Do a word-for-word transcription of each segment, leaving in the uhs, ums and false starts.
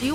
Do you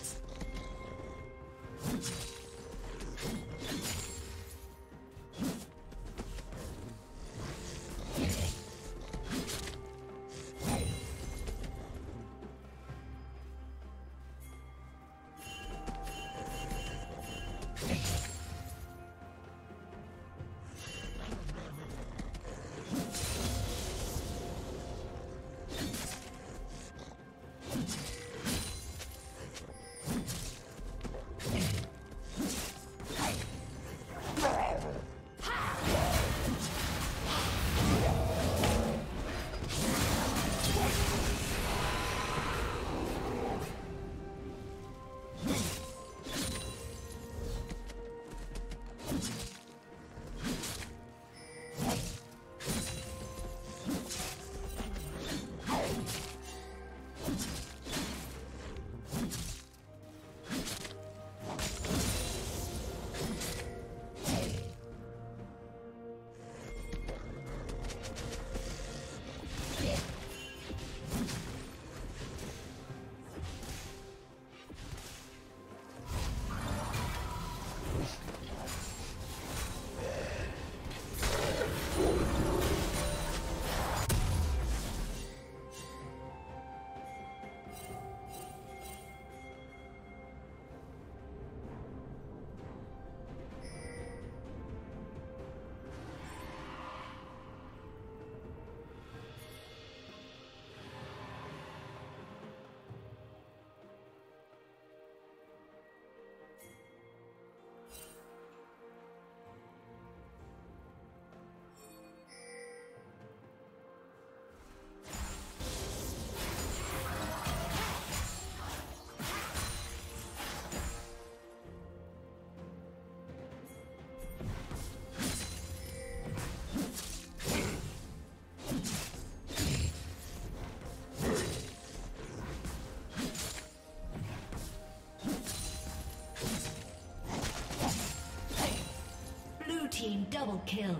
Team double kill.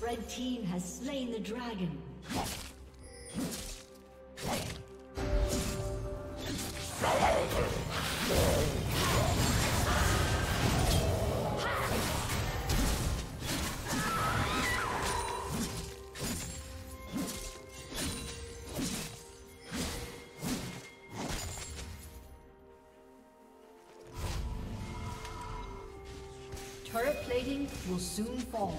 Red team has slain the dragon. Turret plating will soon fall.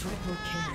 Triple kill.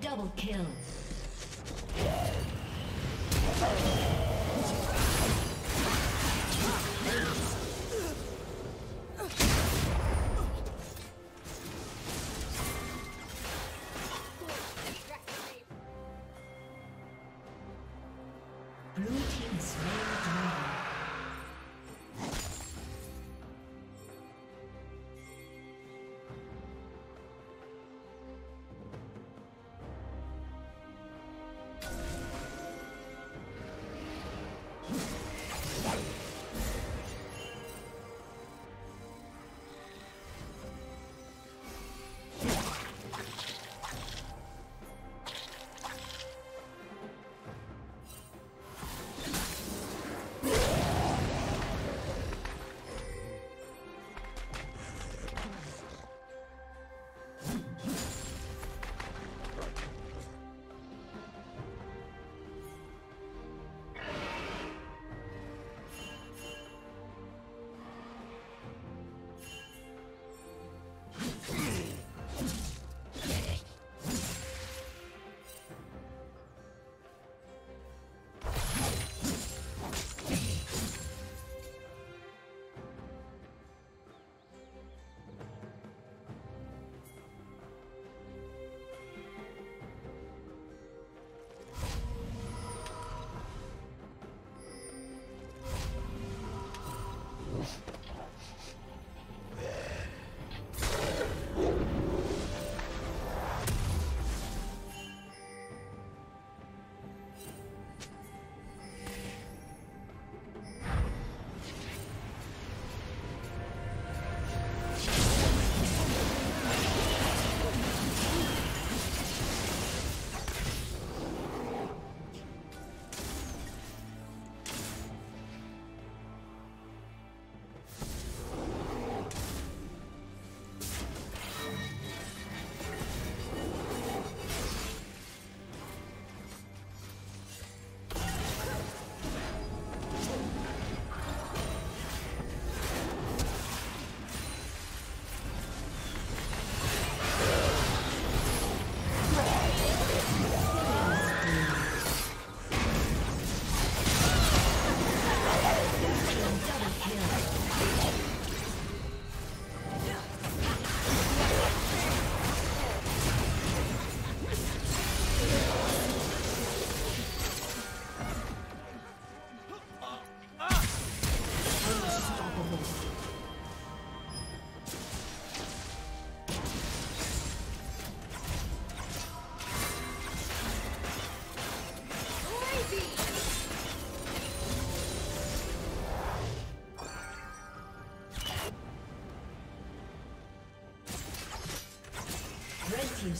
Double kill. Yeah.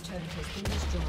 team's turret has been destroyed.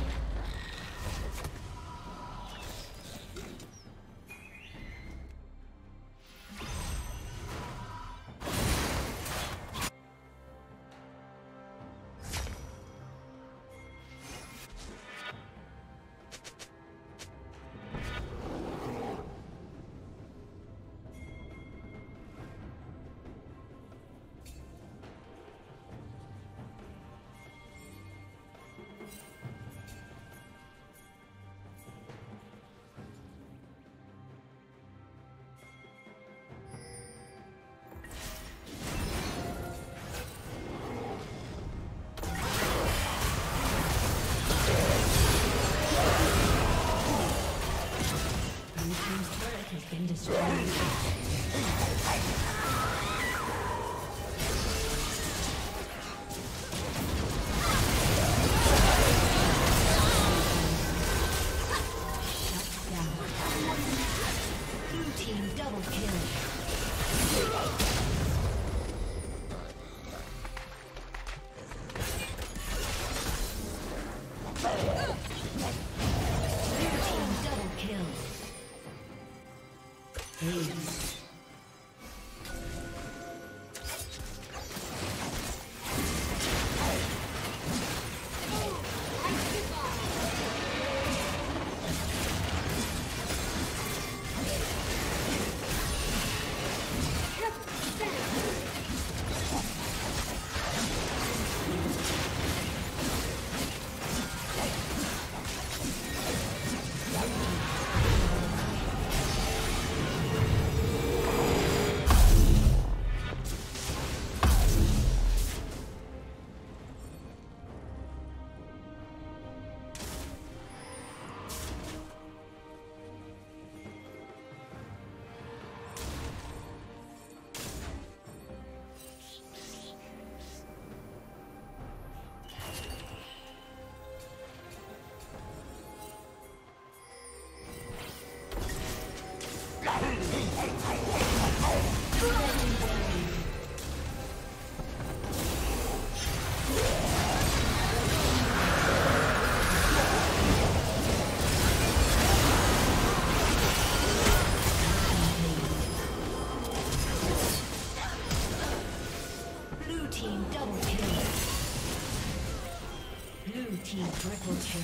Triple kill.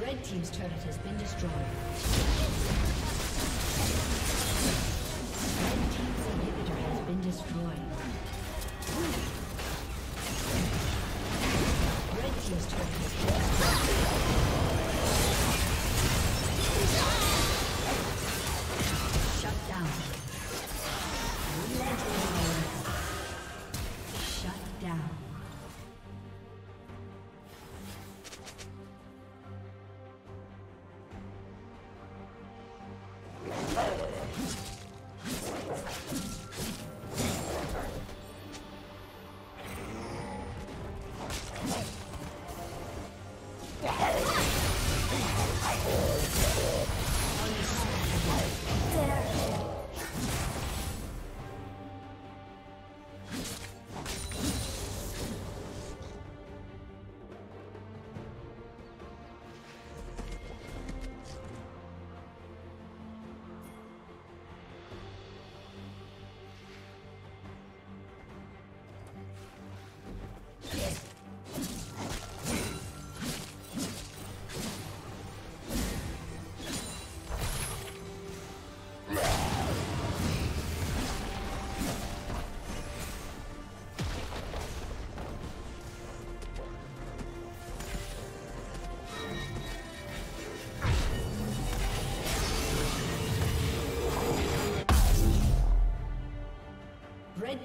Red team's turret has been destroyed. Red team's inhibitor has been destroyed. Red team's turret has been shut down. Shut down. Red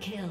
kill.